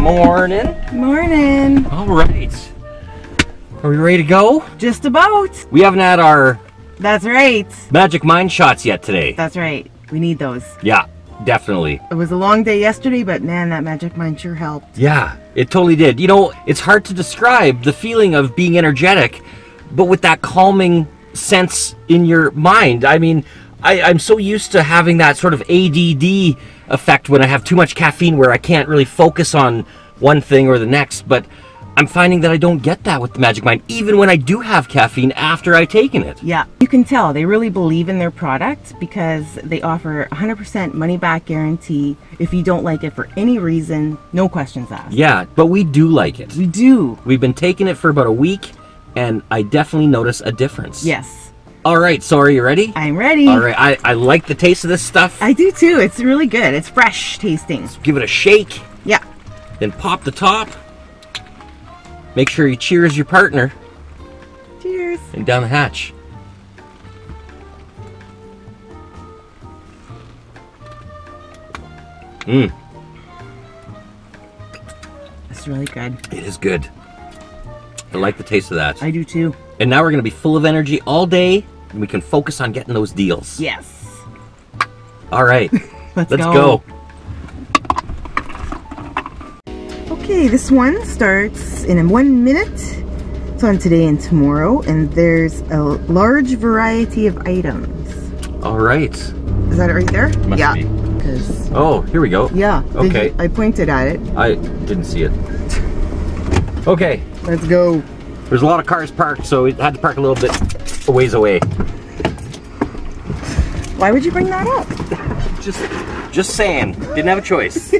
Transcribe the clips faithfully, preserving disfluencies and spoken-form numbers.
Morning. Morning. All right. Are we ready to go? Just about. We haven't had our... That's right. Magic Mind shots yet today. That's right. We need those. Yeah, definitely. It was a long day yesterday, but man, that Magic Mind sure helped. Yeah, it totally did. You know, it's hard to describe the feeling of being energetic, but with that calming sense in your mind. I mean, I, I'm so used to having that sort of A D D effect when I have too much caffeine where I can't really focus on one thing or the next, but I'm finding that I don't get that with the Magic Mind, even when I do have caffeine after I've taken it. Yeah, you can tell they really believe in their product because they offer one hundred percent money back guarantee. If you don't like it for any reason, no questions asked. Yeah, but we do like it. We do. We've been taking it for about a week and I definitely notice a difference. Yes. All right, so are you ready? I'm ready. All right, I, I like the taste of this stuff. I do too, it's really good. It's fresh tasting. Let's give it a shake. Yeah. Then pop the top. Make sure you cheers your partner. Cheers. And down the hatch. Mmm. It's really good. It is good. I like the taste of that. I do too. And now we're gonna be full of energy all day and we can focus on getting those deals. Yes. All right, let's, let's go. go. Okay, this one starts in one minute. It's on today and tomorrow and there's a large variety of items. All right. Is that it right there? Must yeah. Be. Oh, here we go. Yeah. Okay. You, I pointed at it. I didn't see it. Okay. Let's go. There's a lot of cars parked, so we had to park a little bit a ways away. Why would you bring that up? just, just saying. Didn't have a choice.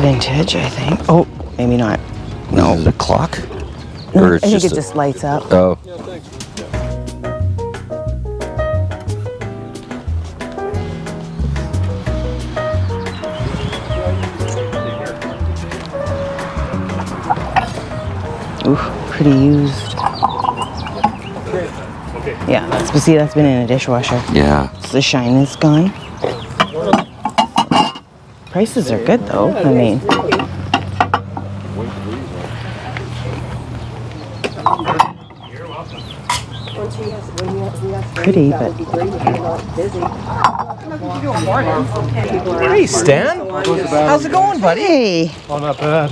Vintage, I think. Oh, maybe not. No, the clock. No, or it's I think just it a... just lights up. Oh. Yeah, thanks. Yeah. Ooh, pretty used. Okay. Yeah, that's but see, that's been in a dishwasher. Yeah. So the shine is gone. Prices are good though, I mean. Pretty, but. Hey, Stan. How's it going, buddy? Hey. Oh, not bad.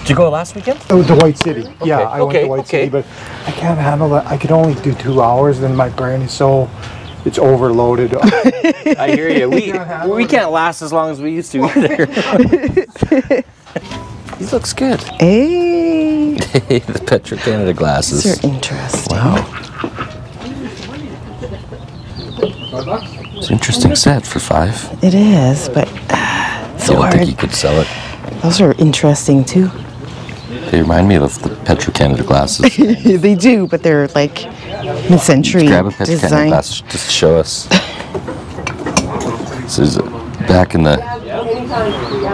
Did you go last weekend? Oh, the White City. Yeah, okay. I went okay. to White okay. City, but I can't handle that. I could only do two hours, then my brain is so. It's overloaded. I hear you. We, we can't last as long as we used to either. These looks good. Hey. The Petro Canada glasses. These are interesting. Wow. It's an interesting set for five. It is, but uh, it's so hard. I don't think you could sell it. Those are interesting too. They remind me of the Petro Canada glasses. They do, but they're like mid-century design. Grab a Petro Canada glass just to show us. This is back in the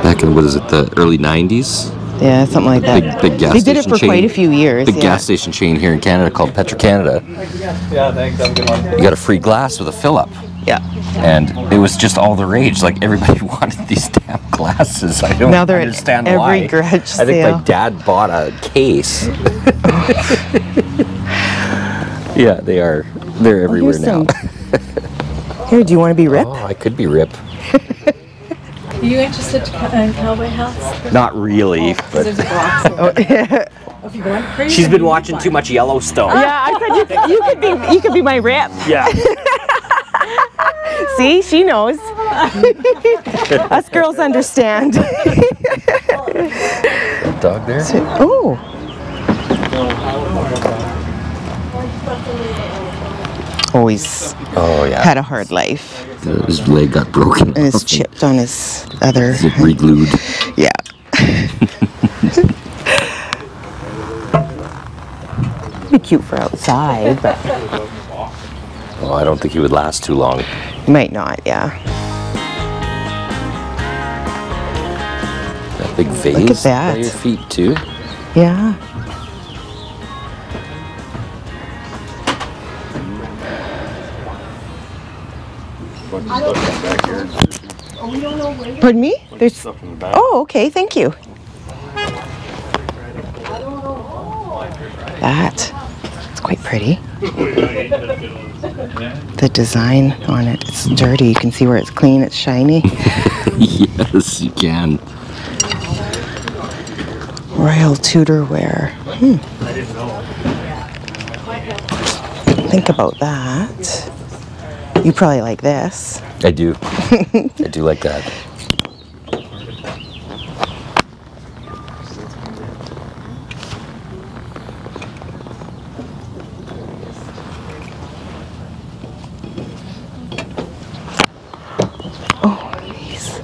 back in what is it? The early nineties. Yeah, something like that. Big, big gas they did it for chain, quite a few years. Big yeah. gas station chain here in Canada called Petro Canada. Yeah, thanks. Have a good one. You got a free glass with a fill-up. Yeah. And it was just all the rage. Like everybody wanted these damn glasses. I don't now they're understand at every why. Garage sale. I think my dad bought a case. Yeah, they are. They're everywhere oh, now. Here, do you want to be Rip? Oh, I could be Rip. Are you interested in cowboy hats? Not really, oh, but there's a box over there. Oh, yeah. Crazy, she's been watching too much Yellowstone. Oh, yeah, I said you, you could be you could be my Rip. Yeah. See, she knows. Us girls understand. That dog there. So, oh. Always. Oh yeah. Had a hard life. His leg got broken. And it's chipped on his other. Is it re-glued? Yeah. Pretty cute for outside, but. Well, I don't think he would last too long. He might not, yeah. That big vase. Look at that. By your feet too. Yeah. I don't back here. Oh, we don't know where. Pardon me? There's stuff in the back. Oh, okay. Thank you. That. It's quite pretty. The design on it. It's dirty. You can see where it's clean. It's shiny. Yes, you can. Royal Tudorware. Hmm. I didn't know. Think about that. You probably like this. I do. I do like that. Oh, these,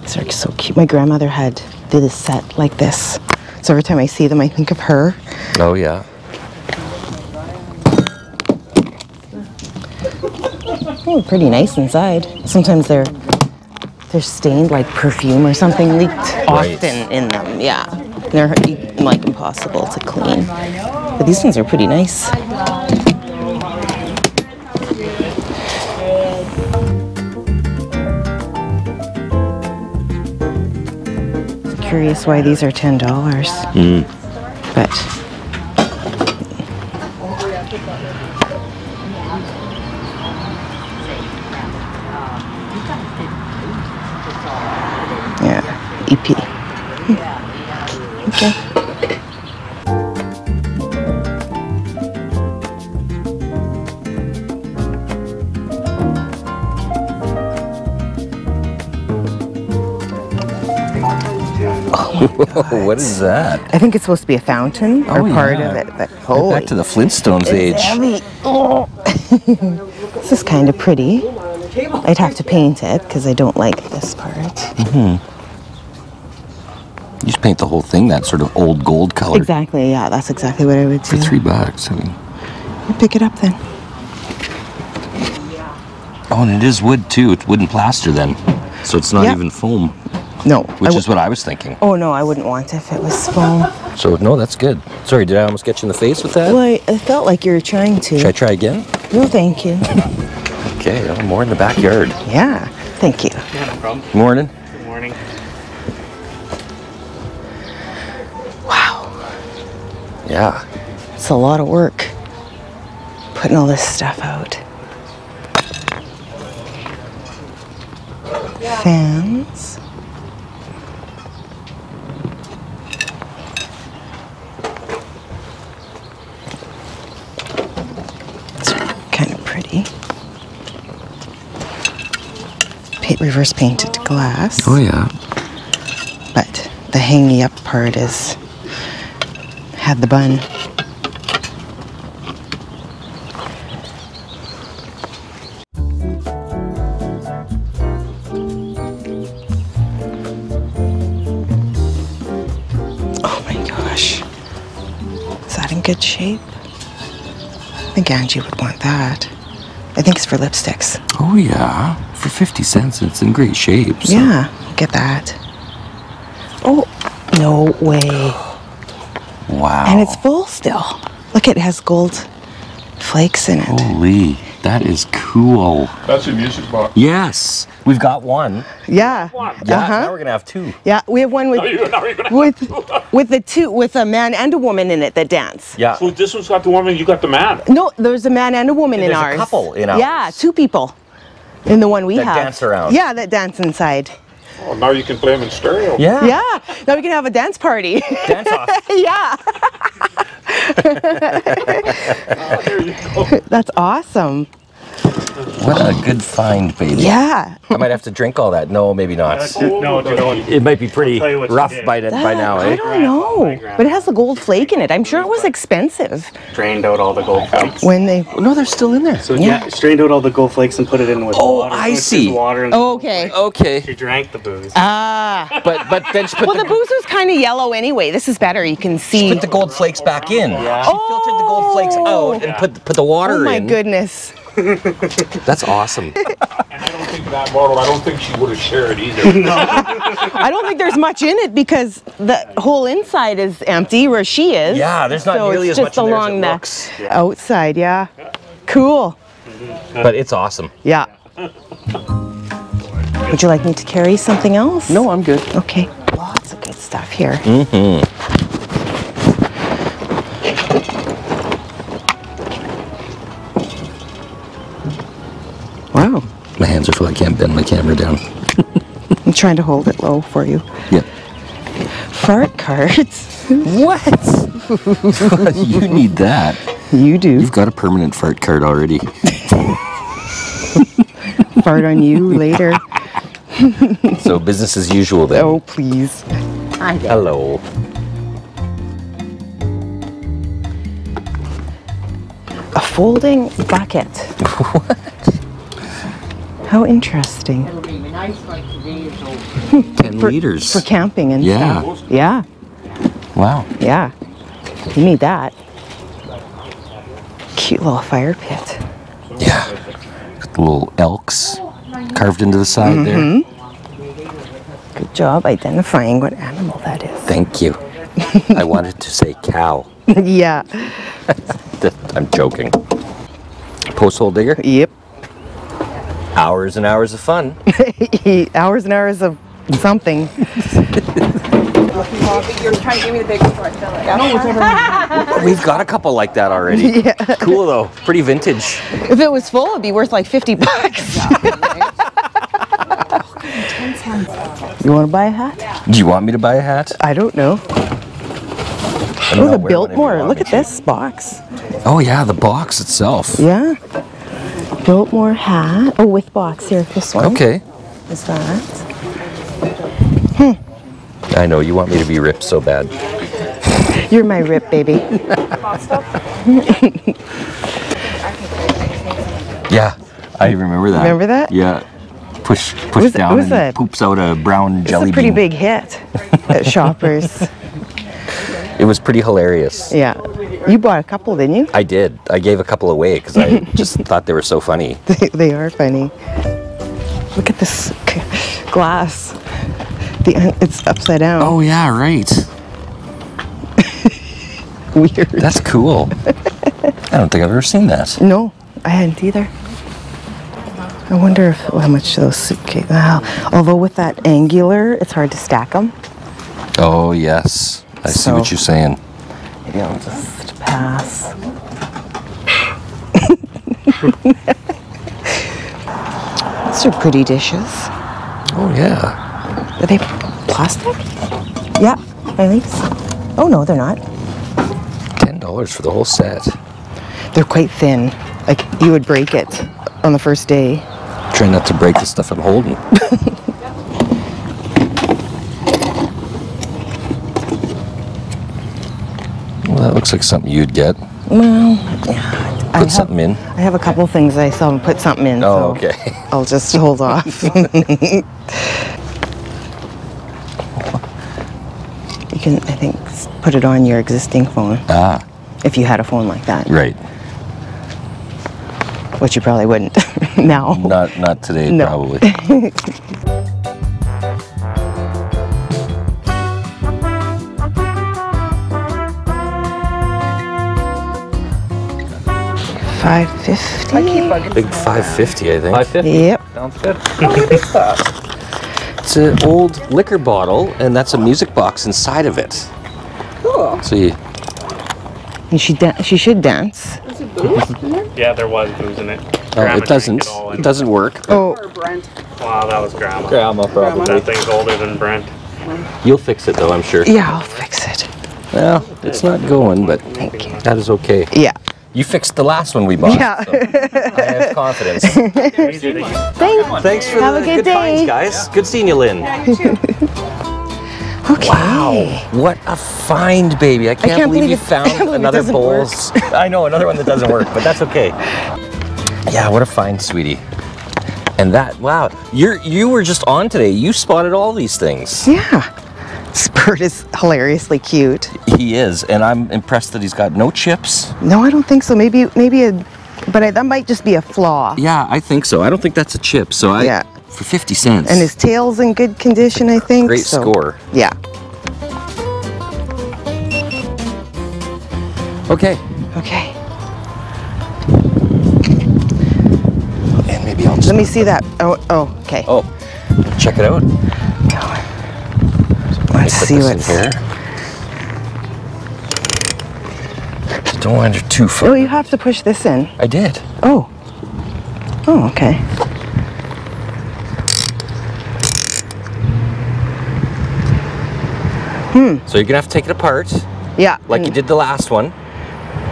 these are so cute. My grandmother had this set like this. So every time I see them, I think of her. Oh, yeah. Oh, pretty nice inside. Sometimes they're they're stained like perfume or something leaked right. often in them. Yeah, they're like impossible to clean. But these ones are pretty nice. Curious why these are ten dollars. Mm. But. E P. Hmm. Okay. Oh, what is that? I think it's supposed to be a fountain or oh, part yeah. of it. But holy. Back to the Flintstones age. Oh. This is kind of pretty. I'd have to paint it because I don't like this part. Mm-hmm. You just paint the whole thing that sort of old gold color. Exactly, yeah, that's exactly what I would do. For three bucks, I mean. You pick it up then. Oh, and it is wood too. It's wooden plaster then. So it's not yep. even foam. No. Which is what I was thinking. Oh no, I wouldn't want if it was foam. So, no, that's good. Sorry, did I almost get you in the face with that? Well, I, I felt like you were trying to. Should I try again? No, thank you. Okay, well, more in the backyard. Yeah, thank you. Yeah, no problem. Morning. Good morning. Yeah. It's a lot of work putting all this stuff out. Yeah. Fans. It's kind of pretty. Paint, reverse painted glass. Oh, yeah. But the hangy up part is. Had the bun. Oh my gosh. Is that in good shape? I think Angie would want that. I think it's for lipsticks. Oh yeah. For fifty cents it's in great shape. So. Yeah, get that. Oh, no way. Wow. And it's full still. Look, it has gold flakes in it. Holy, that is cool. That's your music box. Yes. We've got one. Yeah. One. Yeah, uh-huh. Now we're going to have two. Yeah, we have one with with, with the two, with a man and a woman in it that dance. Yeah. So this one's got the woman, you got the man. No, there's a man and a woman and in ours. There's a couple in ours. Yeah, two people in the one we that have. That dance around. Yeah, that dance inside. Oh, now you can play them in stereo. Yeah. Yeah. Now we can have a dance party. Dance off. Yeah. Oh, there you go. That's awesome. What a good find, baby. Yeah. I might have to drink all that. No, maybe not. Oh, no, no, it might be pretty rough by, that, by now, eh? I don't know. But it has the gold flake in it. I'm sure it was expensive. Drained out all the gold flakes. When they... No, they're still in there. So, yeah, yeah strained out all the gold flakes and put it in with oh, water. Oh, I see. Water and oh, okay. Okay. She drank the booze. Ah. But, but then she put well, the... Well, the booze was kind of yellow anyway. This is better. You can see... She put the gold flakes back in. Yeah. She filtered the gold flakes out and put, put the water in. Oh, my goodness. That's awesome. And I don't think that bottle, I don't think she would have shared either. No. I don't think there's much in it because the whole inside is empty where she is. Yeah, there's not so nearly as much in there as it looks. Just along the outside, yeah. Cool. But it's awesome. Yeah. Would you like me to carry something else? No, I'm good. Okay. Lots of good stuff here. Mm-hmm. Wow. My hands are full. I can't bend my camera down. I'm trying to hold it low for you. Yeah. Fart cards? What? You need that. You do. You've got a permanent fart card already. Fart on you later. So business as usual then. Oh, please. Hi there. Hello. A folding bucket. What? How interesting. It'll be nice like today is over. Ten for, liters. For camping and yeah. stuff. Yeah. Wow. Yeah. You need that. Cute little fire pit. Yeah. Got the little elks carved into the side mm-hmm. there. Good job identifying what animal that is. Thank you. I wanted to say cow. Yeah. I'm joking. Posthole digger? Yep. Hours and hours of fun. Hours and hours of something. You're trying to give me the big one. No, we've got a couple like that already. Yeah. Cool though, pretty vintage. If it was full, it'd be worth like fifty bucks. You want to buy a hat? Do you want me to buy a hat? I don't know. I don't oh, know the Biltmore. Look at this box. Oh yeah, the box itself. Yeah. Biltmore hat. Oh, with box here. This one. Okay. Is that? Hmm. I know you want me to be ripped so bad. You're my rip, baby. Yeah, I remember that. Remember that? Yeah. Push, push was, down, and a, poops out a brown jelly bean. It's a pretty big hit at Shoppers. It was pretty hilarious. Yeah. You bought a couple, didn't you? I did. I gave a couple away because I just thought they were so funny. They, they are funny. Look at this glass. The, it's upside down. Oh, yeah, right. Weird. That's cool. I don't think I've ever seen that. No, I hadn't either. I wonder if, how much those suitcases... Wow. Although with that angular, it's hard to stack them. Oh, yes. I so, see what you're saying. Maybe I'll just pass. These are pretty dishes. Oh, yeah. Are they plastic? Yeah, I think so. Oh, no, they're not. ten dollars for the whole set. They're quite thin. Like, you would break it on the first day. Try not to break the stuff I'm holding. That looks like something you'd get. Well, yeah. Put I have, something in. I have a couple things I saw and put something in. Oh, so okay. I'll just hold off. You can, I think, put it on your existing phone. Ah. If you had a phone like that. Right. Which you probably wouldn't now. Not, not today, no. Probably. five fifty? I Big five fifty, I think. five fifty? Yep. Sounds good. How big is that? It's an old liquor bottle, and that's a music box inside of it. Cool. So you... And she, she should dance. Is it booze in there? Yeah, there was booze in it. Grandma oh, it doesn't. It, it doesn't work. Oh. Or Brent. Wow, that was Grandma. Grandma, probably. That thing's older than Brent. You'll fix it, though, I'm sure. Yeah, I'll fix it. Well, it's not going, but thank you. That is okay. Yeah. You fixed the last one we bought. Yeah. So I have confidence. Thanks. Thanks for have the a good, good day. Finds, guys. Yeah. Good seeing you, Lynn. Yeah, you too. Okay. Wow. What a find, baby. I can't, I can't believe, believe you found believe another bowl. I know, another one that doesn't work, but that's okay. Yeah, what a find, sweetie. And that, wow. You're, you were just on today. You spotted all these things. Yeah. Spurt is hilariously cute. He is, and I'm impressed that he's got no chips. No, I don't think so. Maybe maybe a But I, that might just be a flaw. Yeah, I think so. I don't think that's a chip. So I, yeah. For fifty cents. And his tail's in good condition, I think. Great so, score. Yeah. Okay. Okay. And maybe I'll just... Let me see that. Oh, oh, okay. Oh, check it out. So Let's see what's... Here. Don't want it too far. Oh, you have to push this in. I did. Oh. Oh, okay. Hmm. So you're gonna have to take it apart. Yeah. Like you did the last one.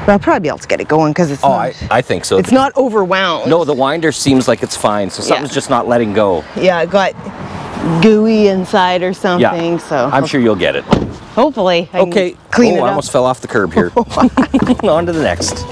Well, I'll probably be able to get it going because it's. Oh, not, I, I think so. It's not overwound. No, the winder seems like it's fine. So something's yeah. just not letting go. Yeah, it got gooey inside or something. Yeah. So. I'm sure you'll get it. Hopefully. I okay. Can clean oh, it I up. Almost fell off the curb here. On to the next.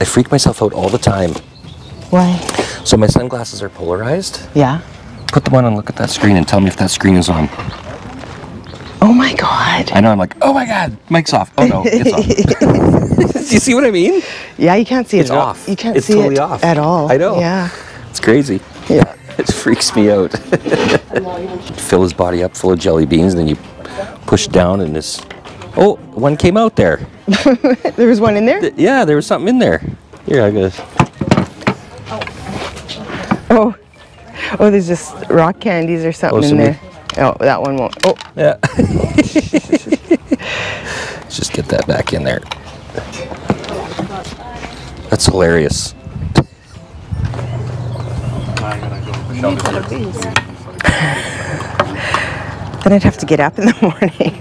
I freak myself out all the time. Why? So my sunglasses are polarized. Yeah. Put them on and look at that screen and tell me if that screen is on. Oh my God. I know, I'm like, oh my God, mic's off. Oh no, it's on. Do you see what I mean? Yeah, you can't see it it's at all. Off. You can't it's see totally it off. At all. I know. Yeah. It's crazy. Yeah. It freaks me out. Fill his body up full of jelly beans and then you push down and this... Oh, one came out there. There was one in there? Th yeah, there was something in there. Here, I guess. Oh. Oh, there's just rock candies or something oh, in there. Oh, that one won't. Oh. Yeah. Let's just get that back in there. That's hilarious. Then I'd have to get up in the morning.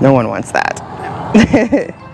No one wants that.